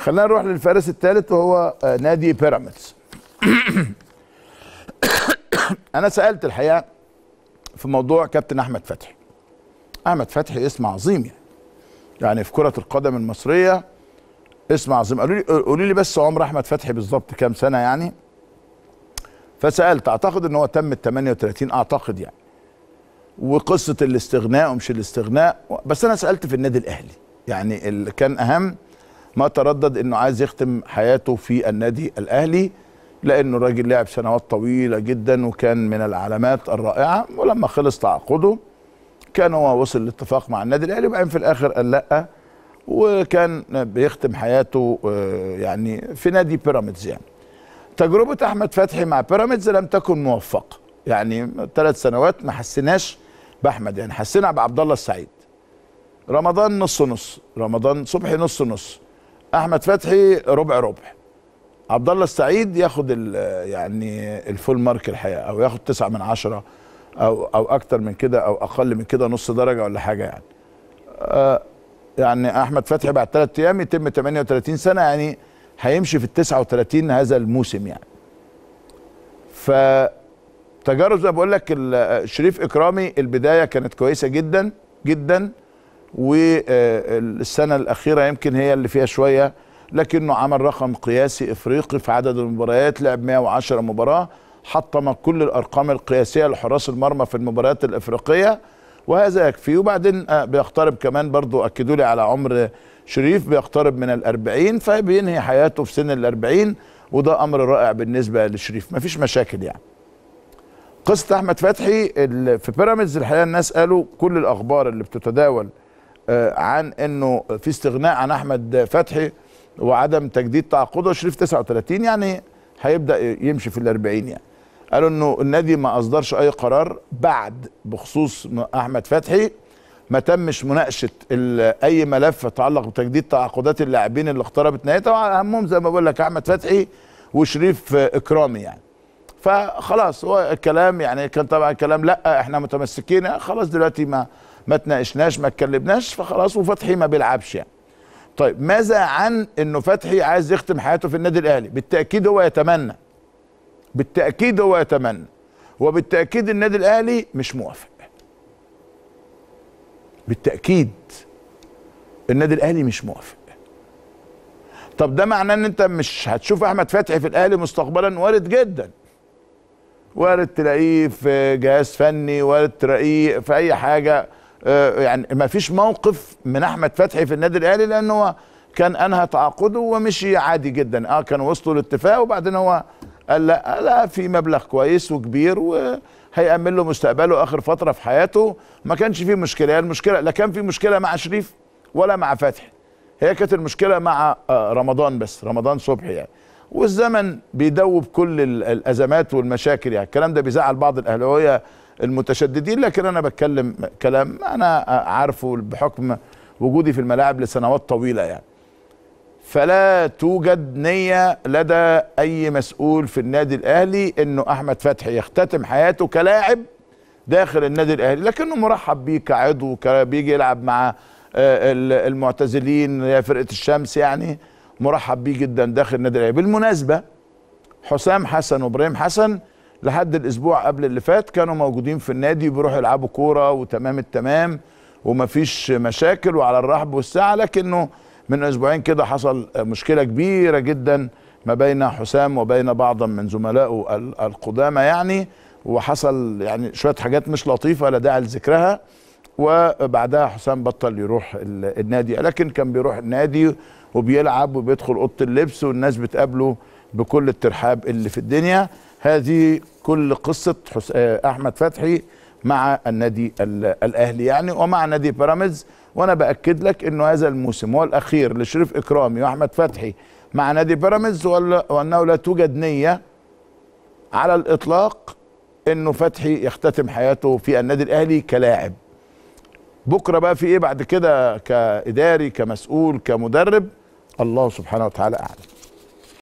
خلينا نروح للفارس الثالث وهو نادي بيراميدز. انا سالت الحقيقه في موضوع كابتن احمد فتحي. احمد فتحي اسم عظيم يعني في كره القدم المصريه اسم عظيم. قولوا لي بس عمر احمد فتحي بالظبط كام سنه يعني؟ فسالت، اعتقد ان هو تم ال 38 اعتقد يعني. وقصه الاستغناء ومش الاستغناء، بس انا سالت في النادي الاهلي يعني اللي كان اهم ما تردد انه عايز يختم حياته في النادي الاهلي، لانه راجل لعب سنوات طويله جدا وكان من العلامات الرائعه، ولما خلص تعاقده كان هو وصل لاتفاق مع النادي الاهلي وبعدين في الاخر قال لا، وكان بيختم حياته يعني في نادي بيراميدز يعني. تجربه احمد فتحي مع بيراميدز لم تكن موفقه يعني، 3 سنوات ما حسيناش باحمد يعني، حسينا بعبد الله السعيد. رمضان نص نص، رمضان صبحي نص نص، احمد فتحي ربع ربع، عبد الله السعيد ياخد يعني الفول مارك الحقيقه، او ياخد 9 من 10 او اكتر من كده او اقل من كده، نص درجه ولا حاجه يعني. يعني احمد فتحي بعد 3 ايام يتم 38 سنه يعني، هيمشي في ال 39 هذا الموسم يعني. فتجارب زي ما بقول لك، شريف اكرامي البدايه كانت كويسه جدا جدا، والسنه الاخيره يمكن هي اللي فيها شويه، لكنه عمل رقم قياسي افريقي في عدد المباريات، لعب 110 مباراه، حطم كل الارقام القياسيه لحراس المرمى في المباريات الافريقيه وهذا يكفي. وبعدين بيقترب كمان برضو، اكدوا لي على عمر شريف، بيقترب من ال40 فبينهي حياته في سن ال40، وده امر رائع بالنسبه لشريف، مفيش مشاكل يعني. قصه احمد فتحي في بيراميدز الحقيقه الناس قالوا كل الاخبار اللي بتتداول عن انه في استغناء عن احمد فتحي وعدم تجديد تعاقده، شريف 39 يعني هيبدا يمشي في ال40 يعني. قالوا انه النادي ما اصدرش اي قرار بعد بخصوص احمد فتحي، ما تمش مناقشه اي ملف يتعلق بتجديد تعاقدات اللاعبين اللي اقتربت نهايتها، اهمهم زي ما بقول لك احمد فتحي وشريف اكرامي يعني. فخلاص هو الكلام يعني، كان طبعا كلام لا احنا متمسكين خلاص دلوقتي، ما تناقشناش ما اتكلمناش، فخلاص وفتحي ما بيلعبش يعني. طيب ماذا عن انه فتحي عايز يختم حياته في النادي الاهلي؟ بالتاكيد هو يتمنى، بالتاكيد هو يتمنى، وبالتاكيد النادي الاهلي مش موافق، بالتاكيد النادي الاهلي مش موافق. طب ده معناه ان انت مش هتشوف احمد فتحي في الاهلي مستقبلا؟ وارد جدا، وارد تلاقيه في جهاز فني، وارد تلاقيه في اي حاجه يعني. ما فيش موقف من احمد فتحي في النادي الاهلي، لان هو كان انهى تعاقده ومشي عادي جدا، كان وصلوا لاتفاق وبعدين هو قال لا في مبلغ كويس وكبير وهيأمن له مستقبله اخر فتره في حياته، ما كانش فيه مشكله. هي المشكله لا كان في مشكله مع شريف ولا مع فتحي، هي كانت المشكله مع رمضان بس، رمضان صبحي يعني. والزمن بيدوب كل الازمات والمشاكل يعني، الكلام ده بيزعل بعض الاهلاويه المتشددين، لكن انا بتكلم كلام انا عارفه بحكم وجودي في الملاعب لسنوات طويله يعني. فلا توجد نيه لدى اي مسؤول في النادي الاهلي انه احمد فتحي يختتم حياته كلاعب داخل النادي الاهلي، لكنه مرحب بيه كعضو، بيجي يلعب مع المعتزلين يا فرقه الشمس يعني، مرحب بيه جدا داخل النادي الاهلي. بالمناسبه حسام حسن وابراهيم حسن لحد الاسبوع قبل اللي فات كانوا موجودين في النادي، بيروحوا يلعبوا كوره وتمام التمام ومفيش مشاكل وعلى الرحب والسعه، لكنه من اسبوعين كده حصل مشكله كبيره جدا ما بين حسام وبين بعض من زملائه القدامى يعني، وحصل يعني شويه حاجات مش لطيفه لا داعي لذكرها، وبعدها حسام بطل يروح النادي، لكن كان بيروح النادي وبيلعب وبيدخل اوضه اللبس والناس بتقابله بكل الترحاب اللي في الدنيا. هذه كل قصة أحمد فتحي مع النادي الأهلي يعني ومع نادي بيراميدز. وأنا بأكد لك أنه هذا الموسم هو الأخير لشريف إكرامي وأحمد فتحي مع نادي بيراميدز، وأنه لا توجد نية على الإطلاق أنه فتحي يختتم حياته في النادي الأهلي كلاعب. بكرة بقى في إيه بعد كده كإداري كمسؤول كمدرب، الله سبحانه وتعالى أعلم.